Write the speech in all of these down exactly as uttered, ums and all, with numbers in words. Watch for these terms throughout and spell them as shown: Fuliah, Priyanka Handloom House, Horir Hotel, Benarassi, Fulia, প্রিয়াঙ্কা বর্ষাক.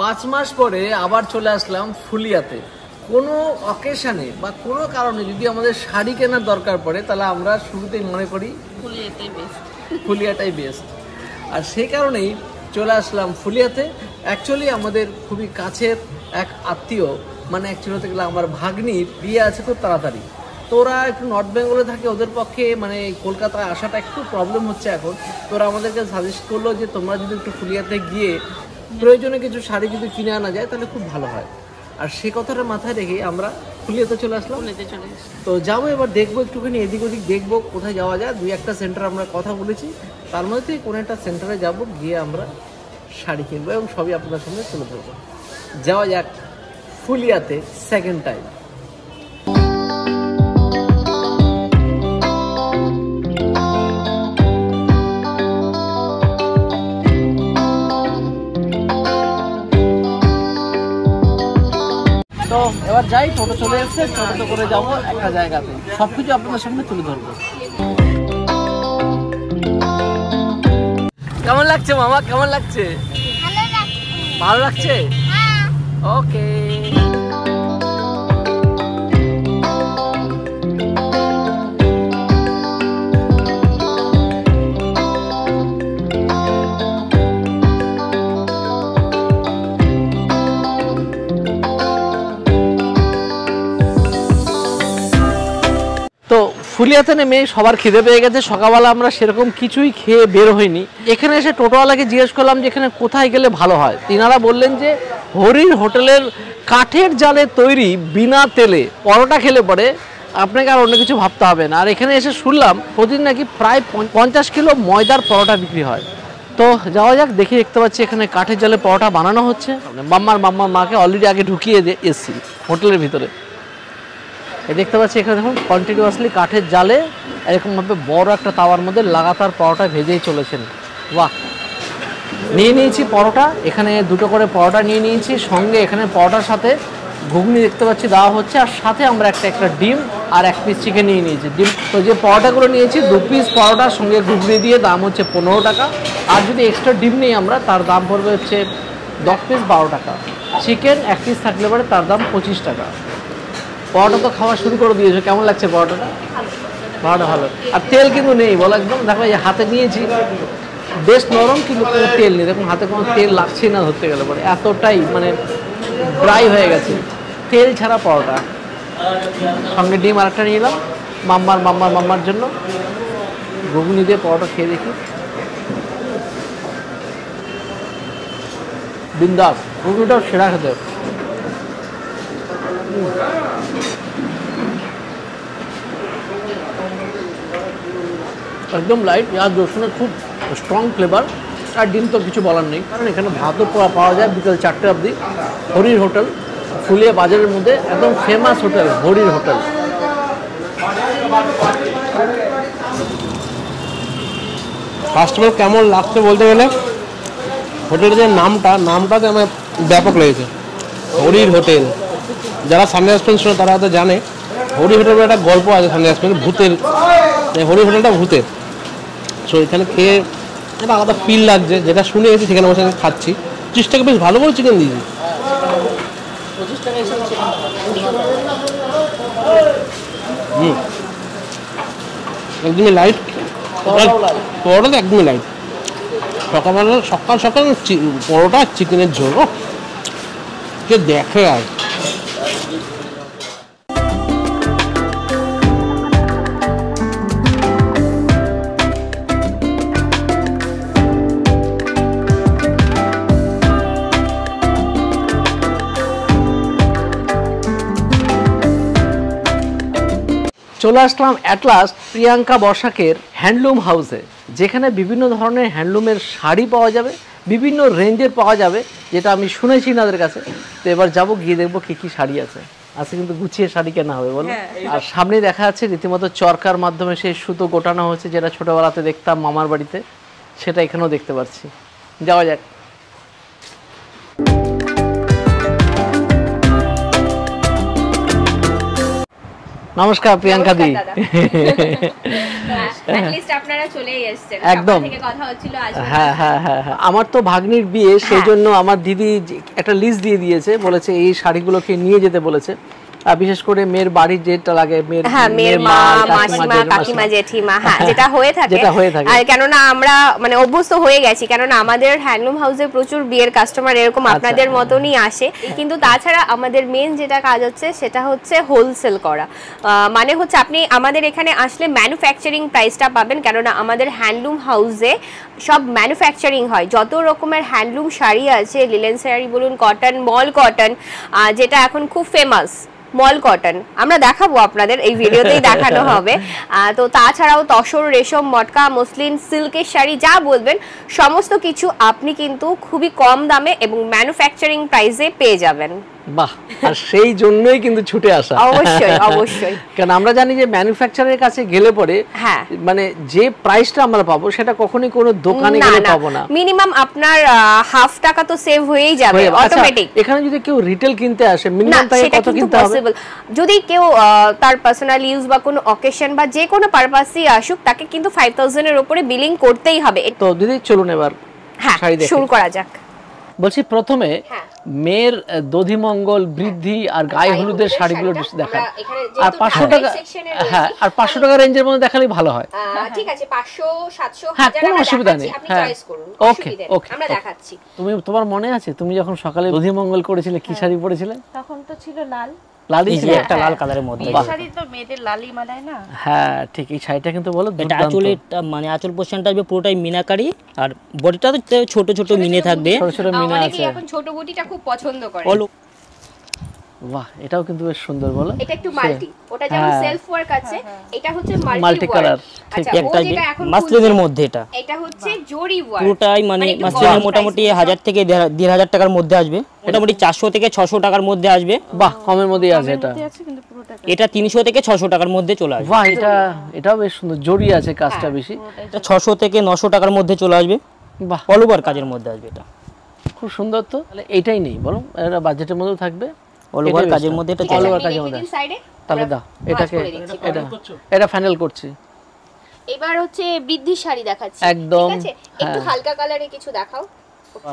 পাঁচ মাস পরে আবার চলে আসলাম ফুলিয়াতে। কোনো অকেশানে বা কোনো কারণে যদি আমাদের শাড়ি কেনার দরকার পড়ে তাহলে আমরা শুরুতেই মনে করি ফুলিয়াটাই বেস্ট, ফুলিয়াটাই বেস্ট। আর সেই কারণেই চলে আসলাম ফুলিয়াতে। অ্যাকচুয়ালি আমাদের খুবই কাছের এক আত্মীয়, মানে অ্যাকচুয়ালি হতে গেলে আমার ভাগ্নির বিয়ে আছে খুব তাড়াতাড়ি। তোরা একটু নর্থ বেঙ্গলে থাকে, ওদের পক্ষে মানে কলকাতায় আসাটা একটু প্রবলেম হচ্ছে এখন। তোরা আমাদেরকে সাজেস্ট করলো যে তোমরা যদি একটু ফুলিয়াতে গিয়ে প্রয়োজনে কিছু শাড়ি যদি কিনে আনা যায় তাহলে খুব ভালো হয়। আর সে কথাটা মাথায় রেখে আমরা ফুলিয়াতে চলে আসলাম। তো যাবো এবার, দেখবো একটুখানি এদিক ওদিক, দেখবো কোথায় যাওয়া যায়। দুই একটা সেন্টার আমরা কথা বলেছি, তার মধ্যে কোনো একটা সেন্টারে যাবো, গিয়ে আমরা শাড়ি কিনবো এবং সবই আপনার সামনে তুলে ধরবো। যাওয়া যাক ফুলিয়াতে সেকেন্ড টাইম। তো এবার যাই, টোটো চলে এসছে, টোটোতে করে যাবো একটা জায়গাতে, সবকিছু আপনাদের সামনে তুলে ধরবো। কেমন লাগছে মামা, কেমন লাগছে? ভালো লাগছে, ওকে। ফুলিয়াতে নেমে সবার খিদে পেয়ে গেছে। সকালবেলা আমরা সেরকম কিছুই খেয়ে বের হইনি। এখানে এসে টোটোওয়ালাকে জিজ্ঞেস করলাম যে এখানে কোথায় গেলে ভালো হয়। তিনারা বললেন যে হরির হোটেলের কাঠের জালে তৈরি বিনা তেলে পরোটা খেলে পরে আপনাকে আর অন্য কিছু ভাবতে হবে না। আর এখানে এসে শুনলাম প্রতিদিন নাকি প্রায় পঞ্চাশ কিলো ময়দার পরোটা বিক্রি হয়। তো যাওয়া যাক, দেখি দেখতে পাচ্ছি এখানে কাঠের জালে পরোটা বানানো হচ্ছে। মাম্মার মাম্মার মাকে অলরেডি আগে ঢুকিয়ে এসছি হোটেলের ভিতরে। দেখতে পাচ্ছি এখানে দেখুন কন্টিনিউয়াসলি কাঠের জালে এরকমভাবে বড় একটা তাওয়ার মধ্যে লাগাতার পরোটা ভেজেই চলেছেন। বাহ! নিয়ে নিয়েছি পরোটা, এখানে দুটো করে পরোটা নিয়ে নিয়েছি। সঙ্গে এখানে পরোটার সাথে ঘুগনি দেখতে পাচ্ছি দেওয়া হচ্ছে, আর সাথে আমরা একটা একটা ডিম আর এক পিস চিকেন নিয়ে নিয়েছি। ডিম তো যে পরোটাগুলো নিয়েছি, দু পিস পরোটার সঙ্গে ঘুগনি দিয়ে দাম হচ্ছে পনেরো টাকা। আর যদি এক্সট্রা ডিম নিই আমরা, তার দাম পড়বে হচ্ছে দশ পিস বারো টাকা। চিকেন এক পিস থাকলে পরে তার দাম পঁচিশ টাকা। পরোটা তো খাওয়া শুরু করে দিয়েছো, কেমন লাগছে পরোটাটা? ভালো ভালো। আর তেল কিন্তু নেই বলো, একদম দেখো এই হাতে নিয়েছি, বেশ নরম কিন্তু কোনো তেল নেই। দেখুন হাতে কোনো তেল লাগছে না ধরতে গেলে পরে, এতটাই মানে ড্রাই হয়ে গেছে। তেল ছাড়া পরোটা, সঙ্গে ডিম আর একটা নিয়ে এলাম মাম্মার মাম্মার মাম্মার জন্য। ঘুগনি দিয়ে পরোটা খেয়ে দেখি, বিন্দাস। ঘুগনিটাও সেরা খেতে। একদম লাইট পেঁয়াজ রসুনের খুব স্ট্রং ফ্লেভার। আর ডিম তো কিছু বলার নেই, কারণ এখানে ভাতও পাওয়া যায় বিকেল চারটে অবধি। হরির হোটেল ফুলিয়া বাজারের মধ্যে একদম ফেমাস হোটেল হরির হোটেল। ফার্স্ট অফ অল কেমন লাগছে বলতে গেলে, হোটেলের যে নামটা, নামটাতে আমার ব্যাপক লেগেছে, হরির হোটেল। যারা সামনে আসবেন শুনে তারা হয়তো জানে হরির হোটেল একটা গল্প আছে সামনে আসবেন, ভূতের হরির হোটেলটা ভূতের। সো এখানে খেয়ে একটা আলাদা ফিল লাগছে, যেটা শুনে এসেছি সেখানে বসে খাচ্ছি। পঁচিশ টাকা বেশ ভালো করে চিকেন দিয়েছি, হুম একদমই লাইট পরোটা, একদমই লাইট। সকালবেলা সকাল সকাল পরোটা চিকেনের ঝোল, কে দেখে আর। চলে আসলাম অ্যাট লাস্ট প্রিয়াঙ্কা বর্ষাকের হ্যান্ডলুম হাউসে, যেখানে বিভিন্ন ধরনের হ্যান্ডলুমের শাড়ি পাওয়া যাবে, বিভিন্ন রেঞ্জের পাওয়া যাবে, যেটা আমি শুনেছি তাদের কাছে। তো এবার যাবো, গিয়ে দেখবো কী কী শাড়ি আছে। আজকে কিন্তু গুছিয়ে শাড়ি কেনা হবে বলো। আর সামনে দেখা যাচ্ছে রীতিমতো চরকার মাধ্যমে সেই সুতো গোটানো হচ্ছে, যেটা ছোটোবেলাতে দেখতাম মামার বাড়িতে, সেটা এখানেও দেখতে পাচ্ছি। যাওয়া যাক। নমস্কার প্রিয়াঙ্কা দি। at least আপনারা চলেই এসেছেন একদম থেকে কথা হচ্ছিল আজ হ্যাঁ হ্যাঁ হ্যাঁ আমার তো ভাগ্নির বিয়ে সেজন্য আমার দিদি একটা লিস্ট দিয়ে দিয়েছে বলেছে এই শাড়িগুলোকে নিয়ে যেতে বলেছে বিশেষ করে মেয়ের বাড়ি যেটা লাগে মেয়ের হ্যাঁ মেয়ের মা মাসিমা কাকিমা জেঠিমা হ্যাঁ যেটা হয়ে থাকে আর কেননা আমরা মানে অভ্যস্ত হয়ে গেছি কেননা আমাদের হ্যান্ডলুম হাউসে প্রচুর বিয়ের কাস্টমার এরকম আপনাদের মতনই আসে কিন্তু তাছাড়া আমাদের মেইন যেটা কাজ হচ্ছে সেটা হচ্ছে হোলসেল করা মানে হচ্ছে আপনি আমাদের এখানে আসলে ম্যানুফ্যাকচারিং প্রাইসটা পাবেন কেননা আমাদের হ্যান্ডলুম হাউসে সব ম্যানুফ্যাকচারিং হয় যত রকমের হ্যান্ডলুম শাড়ি আছে লিলেন শাড়ি বলুন কটন মল কটন যেটা এখন খুব ফেমাস মল কটন আমরা দেখাবো আপনাদের এই ভিডিওতেই দেখানো হবে তো তাছাড়াও তসর রেশম মটকা মসলিন সিল্কের শাড়ি যা বলবেন সমস্ত কিছু আপনি কিন্তু খুবই কম দামে এবং ম্যানুফ্যাকচারিং প্রাইসে পেয়ে যাবেন বাহ আর সেই জন্যই কিন্তু ছুটে আসা অবশ্যই অবশ্যই কারণ আমরা জানি যে ম্যানুফ্যাকচারের কাছে গেলে পরে মানে যে প্রাইসটা আমরা পাবো সেটা কখনোই কোনো দোকানে গেলে পাবো না মিনিমাম আপনার হাফ টাকা তো সেভ হয়েই যাবে অটোমেটিক এখানে যদি কেউ রিটেল কিনতে আসে মিনিমাম তাই কত কিনতে হবে যদি কেউ তার পার্সোনাল ইউজ বা কোনো অকেশন বা যে কোনো পারপাসই আসুক তাকে কিন্তু পাঁচ হাজার এর উপরে বিলিং করতেই হবে তো দিদি চলুন এবার শাড়ি দেখি শুরু করা যাক বলছি প্রথমে মেয়ের দধিমঙ্গল বৃদ্ধি আর গায়ে হলুদের শাড়িগুলো দেখান আর পাঁচশো টাকা হ্যাঁ আর পাঁচশো টাকা রেঞ্জের মধ্যে দেখালেই ভালো হয় ঠিক আছে কোনো অসুবিধা নেই ওকে ওকে আমরা দেখাচ্ছি তুমি তোমার মনে আছে তুমি যখন সকালে দধিমঙ্গল করেছিলে কি শাড়ি পরেছিলে তখন তো ছিল লাল লালই ছিল একটা লাল কালারের মধ্যে এই শাড়ি তো মেয়েদের লালই মানায় না হ্যাঁ ঠিক এই শাড়িটা কিন্তু বলো এটা আসলে মানে আঁচল পোরশনটা আসবে পুরোটাই মিনাকারি আর বডিটা তো ছোট ছোট মিনে থাকবে ছোট ছোট মিনা আছে অনেকে এখন ছোট বডিটা খুব পছন্দ করে বাহ এটাও কিন্তু বেশ সুন্দর বলো এটা একটু মাল্টি ওটা যেমন সেলফ ওয়ার্ক আছে এটা হচ্ছে মাল্টি কালার ঠিক একটা মাসলিনের মধ্যে এটা এটা হচ্ছে জরি ওয়ার্ক পুরোটাই মানে মাসলিনের মোটামুটি হাজার থেকে দেড় হাজার টাকার মধ্যে আসবে মোটামুটি চারশো থেকে ছশো টাকার মধ্যে আসবে বাহ কমের মধ্যে আছে এটা এটা তিনশো থেকে ছশো টাকার মধ্যে চলে আসবে বাহ এটা এটাও বেশ সুন্দর জরি আছে কাজটা বেশি এটা ছশো থেকে নশো টাকার মধ্যে চলে আসবে বাহ অল ওভার কাজের মধ্যে আসবে এটা খুব সুন্দর তো তাহলে এটাই নেই বলো এটা বাজেটের মধ্যে থাকবে অল ওভার কাজের মধ্যে এটা অল ওভার কাজের মধ্যে তাহলে দাও এটাকে এটা এটা ফাইনাল করছি এবার হচ্ছে বৃদ্ধি শাড়ি দেখাচ্ছি একদম ঠিক আছে একটু হালকা কালারে কিছু দেখাও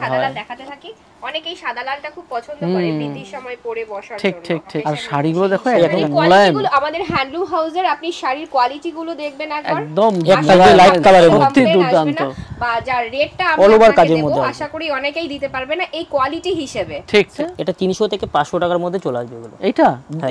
সাদালাল দেখাতে থাকি অনেকেই সাদালালটা খুব পছন্দ করে বৃদ্ধির সময় পরে বসার জন্য ঠিক ঠিক ঠিক আর শাড়িগুলো দেখো একদম মোলায়েম আমাদের হ্যান্ডলুম হাউসের আপনি শাড়ির কোয়ালিটি গুলো দেখবেন একবার একদম একদম লাইট কালারের মধ্যে দুর্দান্ত বাজার রেটটা আমরা অল ওভার কাজের মধ্যে আশা করি অনেকেই দিতে পারবে না এই কোয়ালিটি হিসেবে ঠিক ঠিক এটা তিনশো থেকে পাঁচশো টাকার মধ্যে চলে আসবে এগুলো এইটা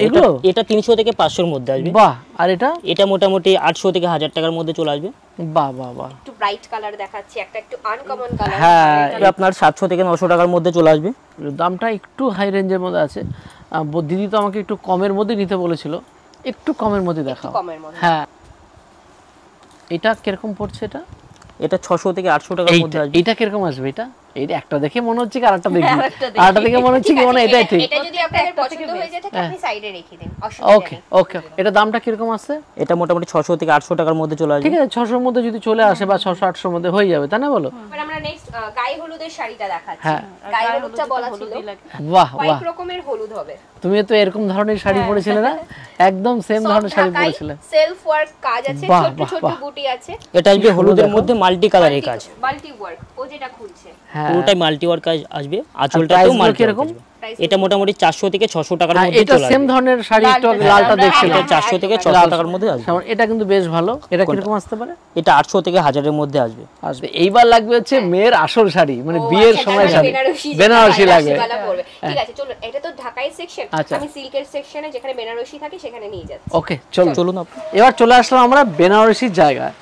এগুলো এটা তিনশো থেকে পাঁচশো এর মধ্যে আসবে বাহ আর এটা এটা মোটামুটি আটশো থেকে হাজার টাকার মধ্যে চলে আসবে বাহ বাহ বাহ একটু ব্রাইট কালার দেখাচ্ছি একটা একটু আনকমন কালার হ্যাঁ এটা আপনার সাতশো থেকে নশো টাকার মধ্যে চলে আসবে দামটা একটু হাই রেঞ্জের মধ্যে আছে দিদি তো আমাকে একটু কমের মধ্যে নিতে বলেছিল একটু কমের মধ্যে দেখাও হ্যাঁ এটা কিরকম পড়ছে এটা এটা ছশো থেকে আটশো টাকার মধ্যে আসবে এটা কিরকম আসবে এটা এইটা একটা দেখে মনে হচ্ছে কি আরেকটা দেখি আরেকটা দেখে মনে হচ্ছে কি মানে এটাই ঠিক এটা যদি আপনাদের পছন্দ হয়ে যায় তাহলে আপনি সাইডে রেখে দিন অসুবিধা নেই ওকে ওকে এটা দামটা কি রকম আছে এটা মোটামুটি ছশো থেকে আটশো টাকার মধ্যে চলে আসবে ঠিক আছে ছশো এর মধ্যে যদি চলে আসে বা ছশো আটশো এর মধ্যে হয়ে যাবে তাই না বলো এবার আমরা নেক্সট গায়ে হলুদের শাড়িটা দেখাচ্ছি গায়ে হলুদটা বলা ছিল বাহ বাহ কত রকমের হলুদ হবে তুমি তো এরকম ধরনের শাড়ি পরেছিলে না একদম সেম ধরনের শাড়ি পরেছিলে সেলফ ওয়ার্ক কাজ আছে ছোট ছোট বুটি আছে এটা আসবে হলুদের মধ্যে মাল্টি কালারের কাজ মাল্টি ওয়ার্ক ও যেটা খুলছে পুরোটাই মাল্টি ওয়ার্ক কাজ আসবে আঁচলটাও মাল্টি এরকম এটা মোটামুটি চারশো থেকে ছশো টাকার মধ্যে চলে আসবে এটা সেম ধরনের শাড়ি স্টক লালটা দেখছিলাম চারশো থেকে ছশো টাকার মধ্যে আসবে এটা কিন্তু বেশ ভালো এটা কি রকম আসতে পারে এটা আটশো থেকে হাজার এর মধ্যে আসবে আসবে এইবার লাগবে হচ্ছে মেয়ের আসল শাড়ি মানে বিয়ের সময় শাড়ি বেনারসি লাগবে ঠিক আছে চলো এটা তো ঢাকাই সেকশন আমি সিল্কের সেকশনে যেখানে বেনারসি থাকে সেখানে নিয়ে যাচ্ছি ওকে চলো চলুন আপনি এবার চলে আসলাম আমরা বেনারসির জায়গায়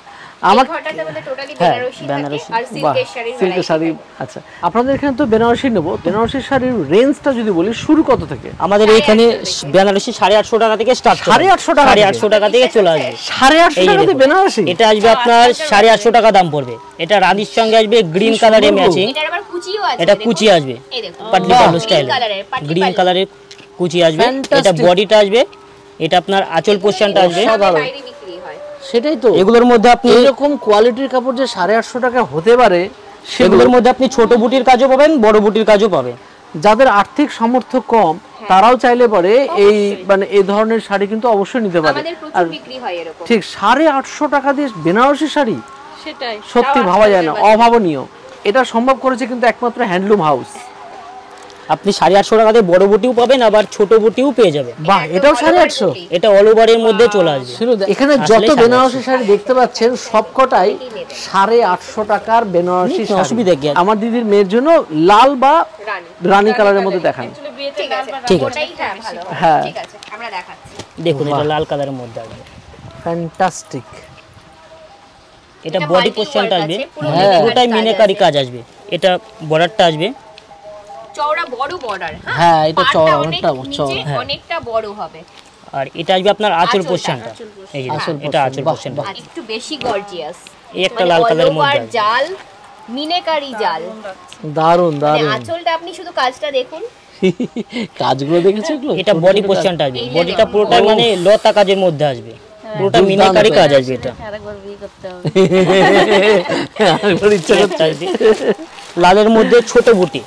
আমার ঘরটাতে মানে টোটালি বেনারসি থাকে আর সিল্কের শাড়ি সিল্কের শাড়ি আচ্ছা আপনাদের এখানে তো বেনারসি নেব বেনারসি শাড়ির রেঞ্জটা যদি বলি শুরু কত থেকে আমাদের এখানে বেনারসি আট হাজার পাঁচশো টাকা থেকে স্টার্ট আট হাজার পাঁচশো টাকা আট হাজার পাঁচশো টাকা থেকে চলে আসবে আট হাজার পাঁচশো টাকা থেকে বেনারসি এটা আসবে আপনার আট হাজার পাঁচশো টাকা দাম পড়বে এটা রানীর সঙ্গে আসবে গ্রিন কালারে ম্যাচিং এটা আবার কুচিও আছে এটা কুচি আসবে এই দেখুন পাটলি পাটলি স্টাইল গ্রিন কালারে কুচি আসবে এটা বডিটা আসবে এটা আপনার আঁচল পোরশনটা আসবে সেটাই তো এগুলোর মধ্যে আপনি এরকম কোয়ালিটির কাপড় যে আট হাজার পাঁচশো টাকা হতে পারে সেগুলোর মধ্যে আপনি ছোট বুটির কাজও পাবেন বড় বুটির কাজও পাবেন যাদের আর্থিক সামর্থ্য কম তারাও চাইলে পরে এই মানে এই ধরনের শাড়ি কিন্তু অবশ্যই নিতে পারে। আর ঠিক সাড়ে আটশো টাকা দিয়ে বেনারসি শাড়ি, সেটাই সত্যি ভাবা যায় না, অভাবনীয়। এটা সম্ভব করেছে কিন্তু একমাত্র হ্যান্ডলুম হাউস। আপনি সাড়ে আটশো টাকা দিয়ে বড় বুটিও পাবেন, আবার ছোট বুটিও পেয়ে যাবেন। বাহ, এটাও সাড়ে আটশো, এটা অল ওভারের মধ্যে চলে আসবে। এখানে যত বেনারসি শাড়ি দেখতে পাচ্ছেন সবকটাই সাড়ে আটশো টাকার বেনারসি শাড়ি। আমার দিদির মেয়ের জন্য লাল বা রানী কালারের মধ্যে দেখান। ঠিক আছে, হ্যাঁ দেখুন এটা লাল কালারের মধ্যে আসবে। ফ্যান্টাস্টিক, এটা বডি পোর্শনটা আসবে, পুরোটাই মিনাকারি কাজ আসবে। এটা বর্ডারটা আসবে চওড়া, বড় বর্ডার। হ্যাঁ এটা চওড়া, অনেকটা চওড়া, অনেকটা বড় হবে। আর এটা আসবে আপনার আঁচল পোরশনটা, এই যে এটা আঁচল পোরশনটা একটু বেশি গর্জিয়াস। এই একটা লাল কালারের মধ্যে জাল, মিনেকারি জাল, দারুন দারুন। আঁচলটা আপনি শুধু কাজটা দেখুন, কাজগুলো দেখেছেন তো। এটা বডি পোরশনটা আসবে, বডিটা পুরোটা মানে লতা কাজের মধ্যে আসবে, পুরোটা মিনেকারি কাজ আসবে। এটা আরেকবার ভি করতে হবে, আরেকবার ইচ্ছা করতে হবে। লালের মধ্যে ছোট বুটি,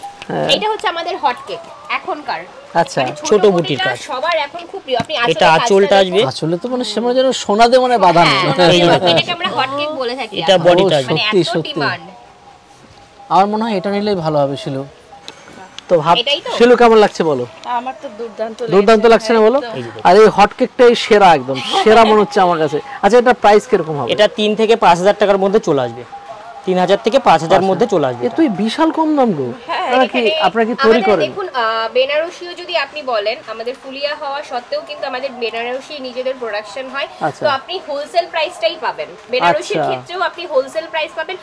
এটা হচ্ছে আমাদের হট কেক এখনকার। আচ্ছা, ছোট বুটির কাজ সবার এখন খুব প্রিয়। আপনি এটা আঁচলটা আসবে, আঁচলে তো মানে সেমন যেন সোনা দিয়ে মানে বাঁধানো। এটাকে আমরা হট কেক বলে থাকি। এটা বডিটা মানে এত ডিমান্ড, আর মনে হয় এটা নিলেই ভালো হবে। ছিল তো ভাব, ছিল কেমন লাগছে বলো? আমার তো দুর্দান্ত লাগছে। দুর্দান্ত লাগছে না বলো? আর এই হট কেকটাই সেরা, একদম সেরা মনে হচ্ছে আমার কাছে। আচ্ছা, এটা প্রাইস কি রকম হবে? এটা তিন থেকে পাঁচ হাজার টাকার মধ্যে চলে আসবে। তিন হাজার থেকে পাঁচ হাজার মধ্যে চলে আসবে। এতই বিশাল কম দাম গো। আপনারা কি আপনারা কি তৈরি করেন? দেখুন বেনারসিও যদি আপনি বলেন, আমাদের ফুলিয়া হওয়া সত্ত্বেও কিন্তু আমাদের বেনারসি নিজেদের প্রোডাকশন হয়। তো আপনি হোলসেল প্রাইসটাই পাবেন। বেনারসির ক্ষেত্রেও আপনি হোলসেল প্রাইস পাবেন,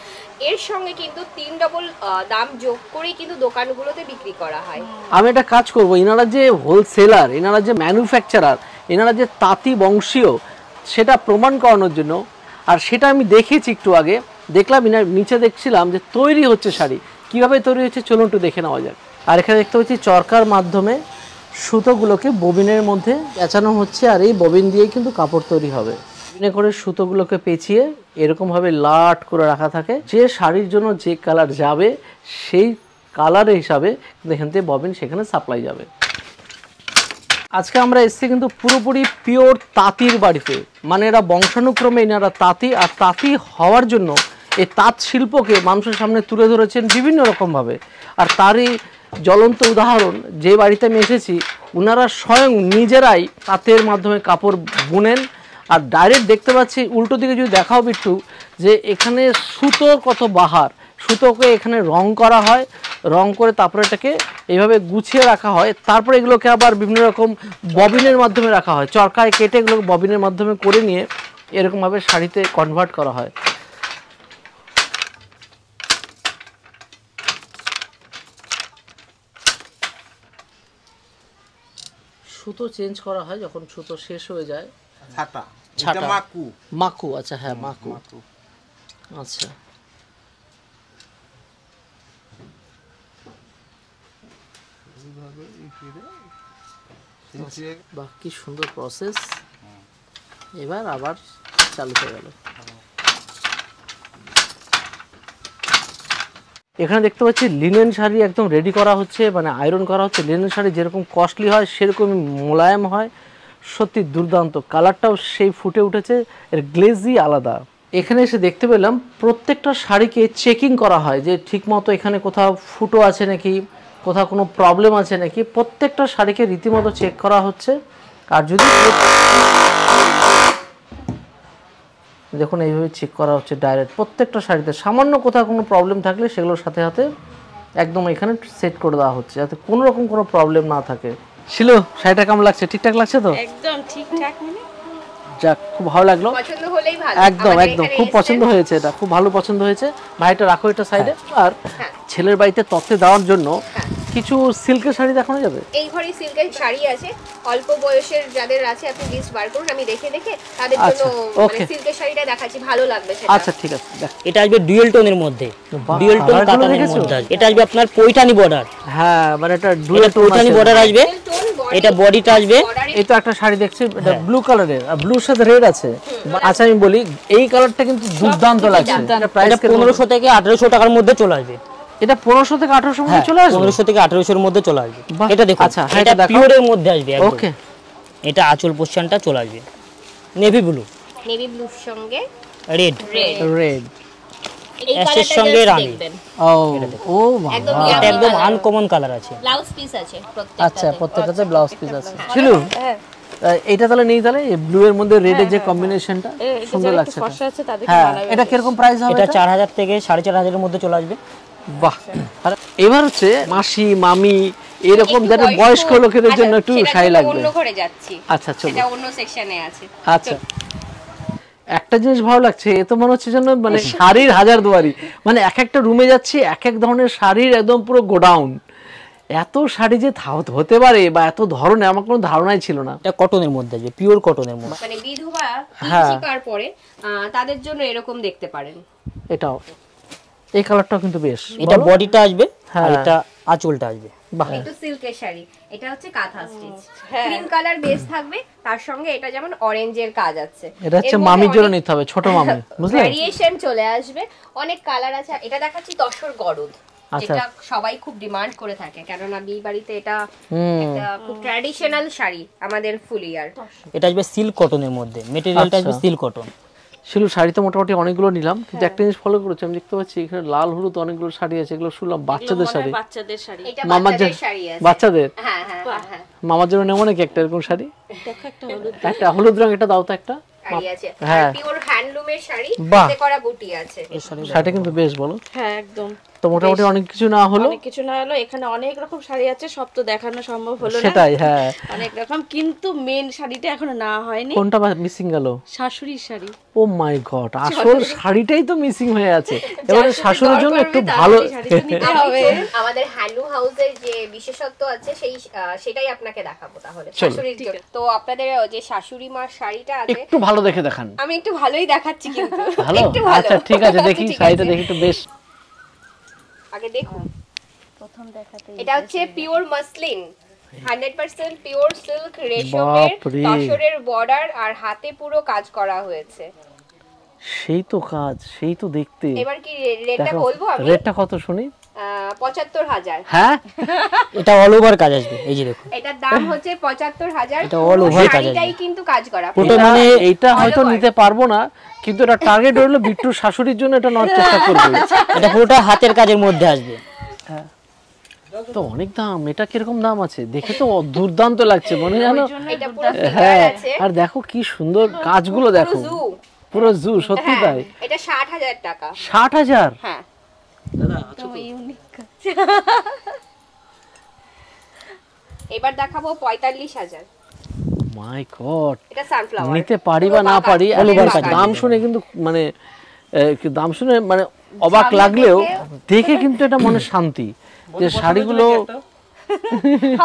এর সঙ্গে কিন্তু তিন ডবল দাম যোগ করে কিন্তু দোকানগুলোতে বিক্রি করা হয়। আমি একটা কাজ করব, ইনারা যে হোলসেলার, ইনারা যে ম্যানুফ্যাকচারার, ইনারা যে তাঁতি বংশীয়, সেটা প্রমাণ করানোর জন্য। আর সেটা আমি দেখেছি একটু আগে, দেখলাম নিচে দেখছিলাম যে তৈরি হচ্ছে শাড়ি, কিভাবে তৈরি হচ্ছে চলুন একটু দেখে নেওয়া যাক। আর এখানে দেখতে পাচ্ছি চরকার মাধ্যমে সুতোগুলোকে ববিনের মধ্যে পেঁচানো হচ্ছে, আর এই ববিন দিয়ে কিন্তু কাপড় তৈরি হবে। ববিনে করে সুতোগুলোকে পেঁচিয়ে এরকমভাবে লাট করে রাখা থাকে, যে শাড়ির জন্য যে কালার যাবে সেই কালারের হিসাবে কিন্তু এখান থেকে ববিন সেখানে সাপ্লাই যাবে। আজকে আমরা এসেছি কিন্তু পুরোপুরি পিওর তাঁতির বাড়িতে, মানে এরা বংশানুক্রমে এনারা তাঁতি, আর তাঁতি হওয়ার জন্য এই তাঁত শিল্পকে মানুষের সামনে তুলে ধরেছেন বিভিন্ন রকমভাবে। আর তারই জ্বলন্ত উদাহরণ যে বাড়িতে আমি এসেছি, ওনারা স্বয়ং নিজেরাই তাঁতের মাধ্যমে কাপড় বুনেন। আর ডাইরেক্ট দেখতে পাচ্ছি উল্টো দিকে যদি দেখাও বিট্টু, যে এখানে সুতো কত বাহার, সুতোকে এখানে রং করা হয়, রং করে তারপরে এটাকে এইভাবে গুছিয়ে রাখা হয়, তারপরে এগুলোকে আবার বিভিন্ন রকম ববিনের মাধ্যমে রাখা হয়, চরকায় কেটে এগুলোকে ববিনের মাধ্যমে করে নিয়ে এরকমভাবে শাড়িতে কনভার্ট করা হয়। সুতো চেঞ্জ করা হয় যখন সুতো শেষ হয়ে যায়। ছাটা, ছাটা মাকু, মাকু। আচ্ছা হ্যাঁ, মাকু। আচ্ছা, বাকি সুন্দর প্রসেস। এবার আবার চালু হয়ে গেল। এখানে দেখতে পাচ্ছি লিনেন শাড়ি একদম রেডি করা হচ্ছে, মানে আয়রন করা হচ্ছে। লিনেন শাড়ি যেরকম কস্টলি হয় সেরকমই মোলায়েম হয়, সত্যি দুর্দান্ত। কালারটাও সেই ফুটে উঠেছে, এর গ্লেজই আলাদা। এখানে এসে দেখতে পেলাম প্রত্যেকটা শাড়িকে চেকিং করা হয়, যে ঠিকমতো এখানে কোথাও ফুটো আছে নাকি, কোথাও কোনো প্রবলেম আছে নাকি, প্রত্যেকটা শাড়িকে রীতিমতো চেক করা হচ্ছে। আর যদি দেখুন এইভাবে চেক করা হচ্ছে ডাইরেক্ট প্রত্যেকটা শাড়িতে, সামান্য কোথাও কোনো প্রবলেম থাকলে সেগুলোর সাথে সাথে একদম এখানে সেট করে দেওয়া হচ্ছে, যাতে কোনো রকম কোনো প্রবলেম না থাকে। ছিল শাড়িটা কেমন লাগছে? ঠিকঠাক লাগছে তো? একদম ঠিকঠাক, মানে যাক খুব ভালো লাগলো। পছন্দ হলেই ভালো, একদম একদম খুব পছন্দ হয়েছে, এটা খুব ভালো পছন্দ হয়েছে। ভাইটা রাখো এটা সাইডে। আর ছেলের বাড়িতে তত্ত্বে দেওয়ার জন্য কিছু সিল্কের শাড়ি দেখানো যাবে? এই ঘরে সিল্কের শাড়ি আছে, অল্প বয়সের যাদের আছে আপনি লিস্ট বার করুন, আমি দেখে দেখে তাদের জন্য মানে সিল্কের শাড়িটা দেখাচ্ছি, ভালো লাগবে সেটা। আচ্ছা ঠিক আছে। এটা আসবে ডুয়েল টোনের মধ্যে, ডুয়েল টোন কাতানের মধ্যে। এটা আসবে আপনার পয়ঠানি বর্ডার। হ্যাঁ মানে এটা ডুয়েল পয়ঠানি বর্ডার আসবে। এটা বডিটা আসবে, এটা একটা শাড়ি দেখছি এটা ব্লু কালারের, আর ব্লুর সাথে রেড আছে। আচ্ছা আমি বলি এই কালারটা কিন্তু দুর্দান্ত লাগছে। এটা প্রাইস পনেরোশো থেকে আঠারোশো টাকার মধ্যে চলে আসবে। এটা পনেরোশো থেকে আঠারোশো মধ্যে চলে আসবে, পনেরোশো থেকে আঠারোশো এর মধ্যে চলে আসবে। এটা দেখো, আচ্ছা এটা পিওর এর মধ্যে আসবে। ওকে, এটা আঁচল পোরশনটা চলে আসবে নেভি ব্লু, নেভি ব্লুর সঙ্গে রেড, রেড এই কালারটা সঙ্গে রানী। ও ও বাহ, এটা একদম আনকমন কালার আছে। ব্লাউজ পিস আছে প্রত্যেকটাতে, আচ্ছা প্রত্যেকটাতে ব্লাউজ পিস আছে। শুনো এটা তাহলে নেই, তাহলে ব্লু এর মধ্যে রেড এর যে কম্বিনেশনটা সুন্দর লাগছে। কষ্ট আছে তাদের কি বানাবে? এটা কি রকম প্রাইস হবে? এটা চার হাজার থেকে সাড়ে চার হাজার এর মধ্যে চলে আসবে। বাহ, আর এবার হচ্ছে মাসি মামি এরকম যারা বয়স্ক লোকেদের জন্য একটু শাই লাগবে। অন্য ঘরে যাচ্ছি, আচ্ছা চলো, এটা অন্য সেকশনে আছে। আচ্ছা একটা জিনিস ভালো লাগছে, এত মনে হচ্ছে যেন মানে শাড়ির হাজার দুয়ারি, মানে এক একটা রুমে যাচ্ছি এক এক ধরনের শাড়ির একদম পুরো গোডাউন। এত শাড়ি যে হতে পারে বা এত ধরনের আমার কোনো ধারণাই ছিল না। এটা কটনের মধ্যে আছে, পিওর কটনের মধ্যে, মানে বিধবা কিছু পার পরে তাদের জন্য এরকম দেখতে পারেন। এটাও এই কালারটাও কিন্তু বেশ, এটা বডিটা আসবে, হ্যাঁ এটা আঁচলটা আসবে। বাহ, এটা সিল্কের শাড়ি, এটা হচ্ছে কাঁথা স্টিচ, ক্রিম কালার বেস থাকবে, তার সঙ্গে এটা যেমন অরেঞ্জের কাজ আছে। এটা হচ্ছে মামির জন্য নিতে হবে, ছোট মামি, বুঝলে? ভেরিয়েশন চলে আসবে, অনেক কালার আছে। এটা দেখাচ্ছি দশর গরদ, যেটা সবাই খুব ডিমান্ড করে থাকে, কারণ আমি বাড়িতে এটা একটা খুব ট্র্যাডিশনাল শাড়ি আমাদের ফুলিয়ার। এটা আসবে সিল্ক কটনের মধ্যে, ম্যাটেরিয়ালটা আসবে সিল্ক কটন। শিলু শাড়ি তো মোটামুটি অনেকগুলো নিলাম, কিন্তু একটা জিনিস ফলো করেছি আমি, দেখতে পাচ্ছি এখানে লাল হলুদ অনেকগুলো শাড়ি আছে। এগুলো শুনলাম বাচ্চাদের শাড়ি, বাচ্চাদের শাড়ি, এটা মামাদের শাড়ি আছে, বাচ্চাদের। হ্যাঁ হ্যাঁ হ্যাঁ, মামার জন্য নেব নাকি একটা এরকম শাড়ি? দেখো একটা হলুদ, একটা হলুদ রং, এটা দাও তো একটা। শাড়ি আছে পিওর হ্যান্ডলুমের শাড়ি, এতে করা বুটি আছে। এই শাড়িটা কিন্তু বেশ, বলো? হ্যাঁ একদম। তো মোটামুটি অনেক কিছু না হলো, অনেক কিছু না হলো, এখানে অনেক রকম শাড়ি আছে, সব তো দেখানো সম্ভব হলো না। সেটাই, হ্যাঁ অনেক রকম, কিন্তু মেইন শাড়িটা এখনো না হয়নি। কোনটা মিসিং গেল? শাশুড়ির শাড়ি। ও মাই গড, আসল শাড়িটাই তো মিসিং হয়ে আছে। এবারে শাশুড়ির জন্য একটু ভালো শাড়ি নিতে হবে। আমাদের হ্যান্ডলুম হাউসের যে বিশেষত্ব আছে সেই সেটাই আপনাকে দেখাবো তাহলে, শাশুড়ির জন্য। তো আপনাদের যে শাশুড়ি মা শাড়িটা আছে, একটু ভালো দেখে দেখান। আমি একটু ভালোই দেখাচ্ছি কিন্তু, একটু ভালো। আচ্ছা ঠিক আছে, দেখি শাড়িটা, দেখি একটু বেশ। আগে দেখুন প্রথম দেখাতেই, এটা হচ্ছে পিওর মসলিন, একশো পার্সেন্ট পিওর সিল্ক, রেশমের তসরের বর্ডার, আর হাতে পুরো কাজ করা হয়েছে। সেই তো কাজ, সেই তো দেখতে। এবার কি রেটটা বলবো আমি? রেটটা কত শুনি? পঁচাত্তর হাজার। হ্যাঁ এটা অল ওভার কাজ আসবে, এই যে দেখুন। এটার দাম হচ্ছে পঁচাত্তর হাজার, এটা অল ওভার কাজ আসবে, এটাই কিন্তু কাজ করা। ওটা মানে এটা হয়তো নিতে পারবো না, কিন্তু এটা টার্গেট হলো বিট্টু শাশুড়ির জন্য, এটা নট চেষ্টা করব। এটা পুরোটা হাতের কাজের মধ্যে আসবে। হ্যাঁ তো অনেক দাম, এটা কি রকম দাম আছে? দেখে তো দুর্দান্ত লাগছে মনে, জানো? এটা পুরো ফিগার আছে, আর দেখো কি সুন্দর কাজগুলো, দেখো পুরো জু, সত্যি তাই। এটা ষাট হাজার টাকা। ষাট হাজার? হ্যাঁ দাদা আচ্ছা, তো ইউনিক কাজ। এবার দেখাবো পঁয়তাল্লিশ হাজার। মাই গড, এটা সানফ্লাওয়ার। নিতে পারি বা না পারি, দাম শুনে কিন্তু মানে দাম শুনে মানে অবাক লাগলেও দেখে কিন্তু এটা মনে শান্তি, যে শাড়িগুলো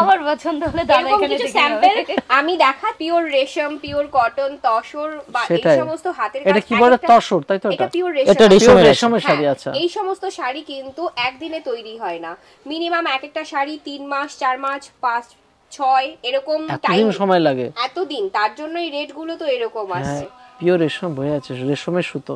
আমার পছন্দ হলে দাদা এখানে কিছু স্যাম্পল আমি দেখা। পিওর রেশম, পিওর কটন, তসর বা এই সমস্ত হাতের কাজ। এটা কি বলে তসর, তাই তো? এটা পিওর রেশম, এটা রেশমের শাড়ি। আচ্ছা, এই সমস্ত শাড়ি কিন্তু একদিনে তৈরি হয় না, মিনিমাম এক একটা শাড়ি তিন মাস, চার মাস, পাঁচ ছয় এরকম টাইম সময় লাগে, এত দিন। তার জন্যই রেট গুলো তো এরকম আসছে। পিওর রেশম বয়ে আছে, রেশমের সুতো।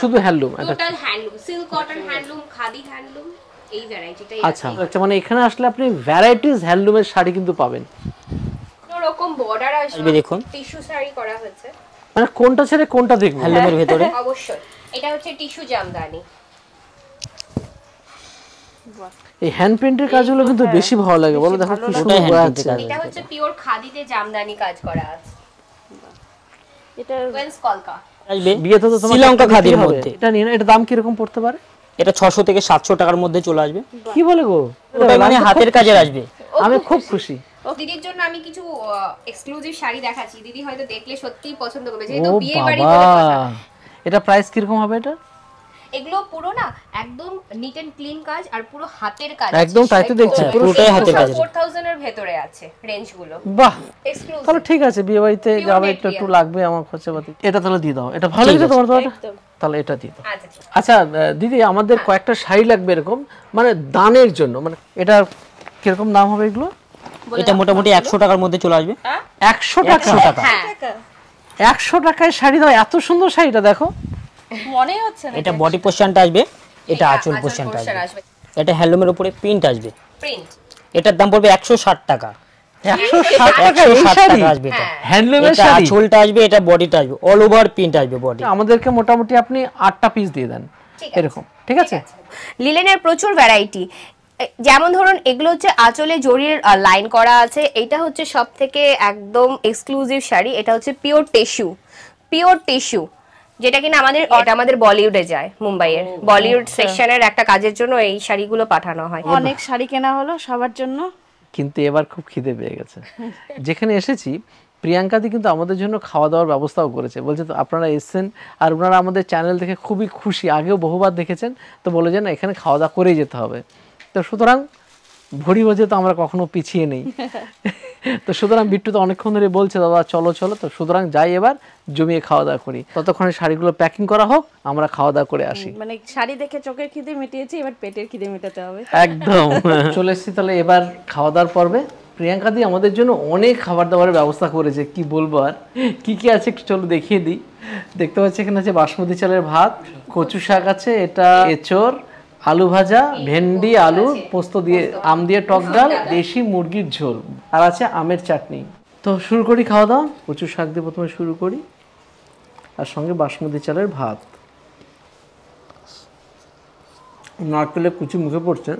শুধু handloom, total handloom, silk cotton handloom, khadi handloom, এই ভ্যারাইটিটাই আছে। আচ্ছা আচ্ছা, মানে এখানে আসলে আপনি ভ্যারাইটিস হ্যান্ডলুমের শাড়ি কিন্তু পাবেন। তো রকম বর্ডার আসবে, দেখুন টিস্যু শাড়ি করা হয়েছে, মানে কোনটা ছেড়ে কোনটা দেখব হ্যান্ডলুমের ভিতরে? অবশ্যই। এটা হচ্ছে টিস্যু জামদানি, এই হ্যান্ড প্রিন্টের কাজগুলো কিন্তু বেশি ভালো লাগে, বলো? দেখো কি সুন্দর আছে। এটা হচ্ছে পিওর খাদিতে জামদানি কাজ করা আছে। এটা ওয়েন্স কলকা আসবে, বিয়েতে তো শ্রীলঙ্কা খাদির মধ্যে। এটা নিয়ে না, এটা দাম কি রকম পড়তে পারে? এটা ছয়শো থেকে সাতশো টাকার মধ্যে চলে আসবে। কি বলে গো, এটা মানে হাতের কাজের আসবে। আমি খুব খুশি। ও দিদির জন্য আমি কিছু এক্সক্লুসিভ শাড়ি দেখাচ্ছি, দিদি হয়তো দেখলে সত্যি পছন্দ করবে, যেহেতু বিয়ে বাড়ি বলে কথা। এটা প্রাইস কি রকম হবে? এটা এগুলো পুরো না একদম নিট এন্ড ক্লিন কাজ আর পুরো হাতের কাজ একদম তাই তো দেখছি পুরোটাই হাতের কাজ চার হাজার এর ভিতরে আছে রেঞ্জ গুলো বাহ এক্সক্লুসিভ তাহলে ঠিক আছে বিয়ে বাড়িতে যাবে একটু একটু লাগবে আমার খরচাপাতি এটা তাহলে দিয়ে দাও এটা ভালো লাগছে তোমার তোমারটা তাহলে এটা দিয়ে দাও আচ্ছা দিদি আমাদের কয়েকটা শাড়ি লাগবে এরকম মানে দানের জন্য মানে এটা কিরকম দাম হবে এগুলো এটা মোটামুটি একশো টাকার মধ্যে চলে আসবে একশো টাকা একশো টাকা একশো টাকায় শাড়ি দাও এত সুন্দর শাড়িটা দেখো মনে হচ্ছে না এটা বডি পোরশনটা আসবে এটা আঁচল পোরশনটা আসবে এটা হ্যান্ডলুমের উপরে প্রিন্ট আসবে প্রিন্ট এটার দাম পড়বে একশো ষাট টাকা একশো ষাট টাকা এই শাড়ি আসবে এটা হ্যান্ডলুমের শাড়ি আঁচলটা আসবে এটা বডিটা আসবে অল ওভার প্রিন্ট আসবে বডি আমাদেরকে মোটামুটি আপনি আটটা পিস দিয়ে দেন এরকম ঠিক আছে লিলেনের প্রচুর ভ্যারাইটি যেমন ধরুন এগুলো হচ্ছে আঁচলে জরির লাইন করা আছে এটা হচ্ছে সবথেকে একদম এক্সক্লুসিভ শাড়ি এটা হচ্ছে পিওর টিস্যু পিওর টিস্যু যেটা কিনা আমাদের এটা আমাদের বলিউডে যায় মুম্বাইয়ের বলিউড সেকশনের একটা কাজের জন্য এই শাড়িগুলো পাঠানো হয় অনেক শাড়ি কেনা হলো সবার জন্য কিন্তু এবার খুব খিদে পেয়ে গেছে যেখানে এসেছি প্রিয়াঙ্কা দি কিন্তু আমাদের জন্য খাওয়া দাওয়ার ব্যবস্থাও করেছে বলছে তো আপনারা এসেছেন আর ওনারা আমাদের চ্যানেল দেখে খুবই খুশি আগেও বহুবার দেখেছেন তো বলে যে না এখানে খাওয়া দাওয়া করেই যেতে হবে তো সুতরাং ভরি বাজে তো আমরা কখনো পিছিয়ে নেই তো সুতরাং বিট্টু তো অনেকক্ষণ ধরে বলছে দাদা চলো চলো তো সুতরাং যাই এবার জমিয়ে খাওয়া দাওয়া করি ততক্ষণে শাড়িগুলো প্যাকিং করা হোক আমরা খাওয়া দাওয়া করে আসি মানে শাড়ি দেখে চোখের খিদে মিটিয়েছি এবার পেটের খিদে মেটাতে হবে একদম চলে এসছি তাহলে এবার খাওয়া দাওয়ার পর্বে প্রিয়াঙ্কা দি আমাদের জন্য অনেক খাবার দাবারের ব্যবস্থা করেছে কি বলবো আর কী কী আছে একটু চলো দেখিয়ে দিই দেখতে পাচ্ছি এখানে আছে বাসমতি চালের ভাত কচু শাক আছে এটা এঁচড় আলু ভাজা ভেন্ডি আলু পোস্ত দিয়ে আম দিয়ে টক ডাল দেশি মুরগির ঝোল আর আছে আমের চাটনি তো শুরু করি খাওয়া দাওয়া কচু শাক দিয়ে প্রথমে শুরু করি আর সঙ্গে বাসমতি চালের ভাত নারকেলের কুচি মুখে পড়ছে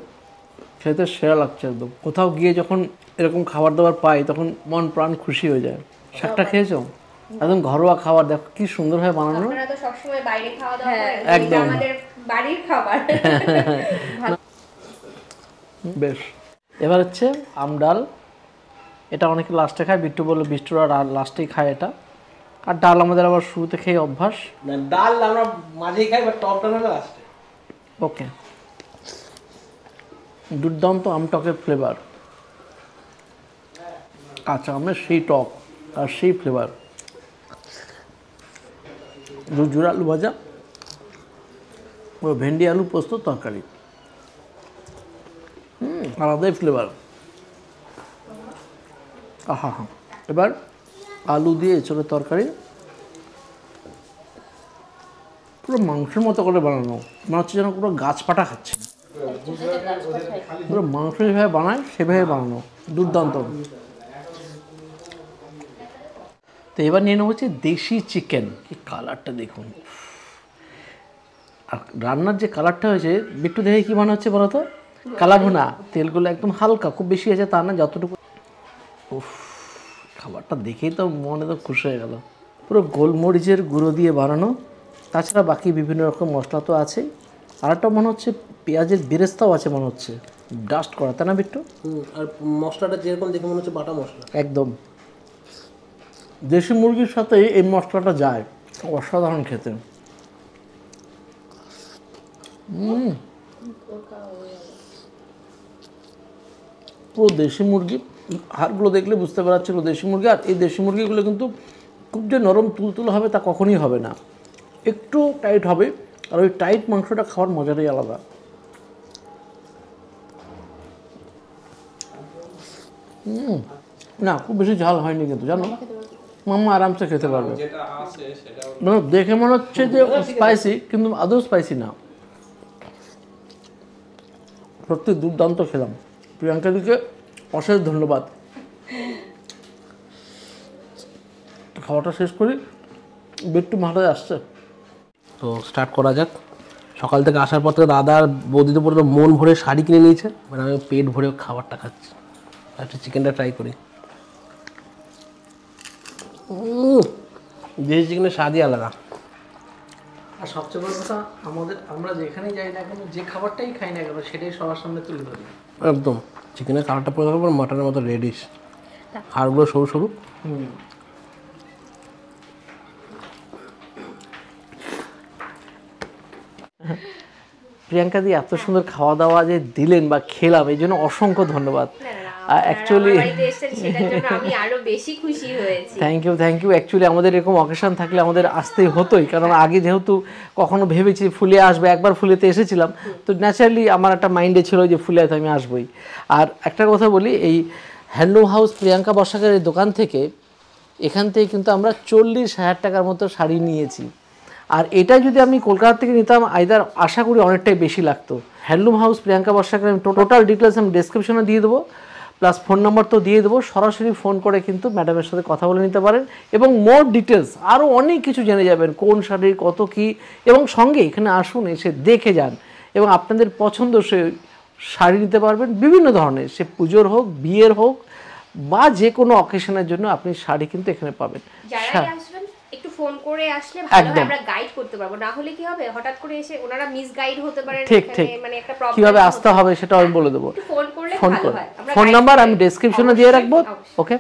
খেতে সেরা লাগছে একদম কোথাও গিয়ে যখন এরকম খাবার দাবার পাই তখন মন প্রাণ খুশি হয়ে যায় শাকটা খেয়েছো একদম ঘরোয়া খাবার দেখো কি সুন্দরভাবে বানানো একদম বাড়ির খাবার বেশ এবার হচ্ছে আম ডাল এটা অনেকে লাস্টে খায় বিট্টু বললো বিট্টুরা আর লাস্টেই খায় এটা আর ডাল আমাদের আবার শুরুতে খেয়ে অভ্যাস না ডাল আমরা মাঝেই খাই বা টক ডাল হলো লাস্টে ওকে দুর্দান্ত আম টকের ফ্লেভার কাঁচা আমের সেই টক আর সেই ফ্লেভার জুজুরা আলু ভাজা ও ভেন্ডি আলু পোস্ত তরকারি হুম আলাদাই ফ্লেভার আহা হা এবার আলু দিয়ে এঁচড়ের তরকারি পুরো মাংসের মতো করে বানানো মনে হচ্ছে যেন পুরো গাছপাটা খাচ্ছে পুরো মাংস যেভাবে বানায় সেভাবে বানানো দুর্দান্ত তো এবার নিয়ে নেব হচ্ছে দেশি চিকেন কি কালারটা দেখুন আর রান্নার যে কালারটা হয়েছে বিট্টু দেখে কী মনে হচ্ছে বলো তো কালাভুনা তেলগুলো একদম হালকা খুব বেশি আছে তা না যতটুকু উফ খাবারটা দেখেই তো মনে তো খুশি হয়ে গেল পুরো গোলমরিচের গুঁড়ো দিয়ে বানানো তাছাড়া বাকি বিভিন্ন রকম মশলা তো আছেই আর একটা মনে হচ্ছে পেঁয়াজের বেরেস্তাও আছে মনে হচ্ছে ডাস্ট করা তাই না বিট্টু আর মশলাটা যেরকম দেখে মনে হচ্ছে বাটা মশলা একদম দেশি মুরগির সাথে এই মশলাটা যায় অসাধারণ খেতে হুম পুরো দেশি মুরগি হাড়গুলো দেখলে বুঝতে পারছিল দেশি মুরগি আর এই দেশি মুরগিগুলো কিন্তু খুব যে নরম তুলতুলো হবে তা কখনই হবে না একটু টাইট হবে আর ওই টাইট মাংসটা খাওয়ার মজাটাই আলাদা হুম না খুব বেশি ঝাল হয়নি কিন্তু জানো মাম্মা আরামসে খেতে পারবে মানে দেখে মনে হচ্ছে যে স্পাইসি কিন্তু আদৌ স্পাইসি না সত্যি দুর্দান্ত খেলাম প্রিয়াঙ্কা দিকে অশেষ ধন্যবাদ খাওয়াটা শেষ করি বিট্টু মাথায় আসছে তো স্টার্ট করা যাক সকাল থেকে আসার পর থেকে দাদা আর বৌদিতে পরে তো মন ভরে শাড়ি কিনে নিয়েছে মানে আমি পেট ভরে খাবারটা খাচ্ছি একটা চিকেনটা ট্রাই করি দেশি চিকেনের স্বাদই আলাদা আর সবচেয়ে বড় কথা আমাদের আমরা যেখানে যাই না কেন যে খাবারটাই খাই না কেন সেটাই সবার সামনে তুলে ধরি একদম চিকেনের কালারটা পরে থাকার পর মাটনের মতো রেডিশ হাড়গুলো সরু সরু হুম প্রিয়াঙ্কা দি এত সুন্দর খাওয়া দাওয়া যে দিলেন বা খেলাম এর জন্য অসংখ্য ধন্যবাদ। অ্যাকচুয়ালি আমি আরো বেশি খুশি হয়েছি। Thank you thank you actually আমাদের এরকম অকেশন থাকলে আমাদের আসতেই হতোই, কারণ আগে যেহেতু কখনো ভেবেছি ফুলিয়া আসবে, একবার ফুলিয়াতে এসেছিলাম, তো ন্যাচারালি আমার একটা মাইন্ডে ছিল যে ফুলিয়াতে আমি আসবই। আর একটা কথা বলি, এই হ্যান্ডলুম হাউস প্রিয়াঙ্কা বর্ষাকের এই দোকান থেকে, এখান থেকে কিন্তু আমরা চল্লিশ হাজার টাকার মতো শাড়ি নিয়েছি, আর এটা যদি আমি কলকাতা থেকে নিতাম আইদার আশা করি অনেকটাই বেশি লাগতো। হ্যান্ডলুম হাউস প্রিয়াঙ্কা বর্ষাকের আমি টোটাল ডিটেলস আমি ডেসক্রিপশনে দিয়ে দেবো, প্লাস ফোন নাম্বার তো দিয়ে দেবো, সরাসরি ফোন করে কিন্তু ম্যাডামের সাথে কথা বলে নিতে পারেন এবং মোর ডিটেলস আরও অনেক কিছু জেনে যাবেন, কোন শাড়ির কত কী, এবং সঙ্গে এখানে আসুন, এসে দেখে যান এবং আপনাদের পছন্দ সে শাড়ি নিতে পারবেন বিভিন্ন ধরনের, সে পুজোর হোক, বিয়ের হোক বা যে কোনো অকেশনের জন্য আপনি শাড়ি কিন্তু এখানে পাবেন। একটু ফোন করে আসলে ভালোভাবে আমরা গাইড করতে পারবো, না হলে কি হবে হঠাৎ করে এসে ওনারা মিস গাইড হতে পারে, মানে একটা প্রবলেম কিভাবে আসতে হবে সেটা আমি বলে দেব। ফোন করলে ভালো হয়, ফোন নাম্বার আমি ডেসক্রিপশনে দিয়ে রাখবো। ওকে,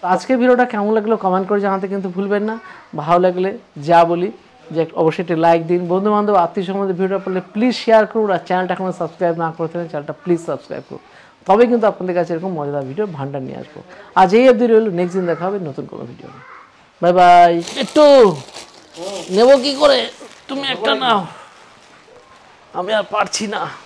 তো আজকের ভিডিওটা কেমন লাগলো কমেন্ট করে জানাতে কিন্তু ভুলবেন না, ভালো লাগলে যা বলি যে অবশ্যই একটা লাইক দিন, বন্ধু বান্ধব আত্মীয় সম্বন্ধে ভিডিওটা পেলে প্লিজ শেয়ার করুন, আর চ্যানেলটা এখনো সাবস্ক্রাইব না করে থাকেন চ্যানেলটা প্লিজ সাবস্ক্রাইব করুন, তবে কিন্তু আপনাদের কাছে এরকম মজাদার ভিডিও ভান্ডার নিয়ে আসবো। আজ এই অবধি রইল, নেক্সট দিন দেখা হবে নতুন কোনো ভিডিও। Bye bye. একটু নেব কি করে, তুমি একটা নাও, আমি আর পারছি না।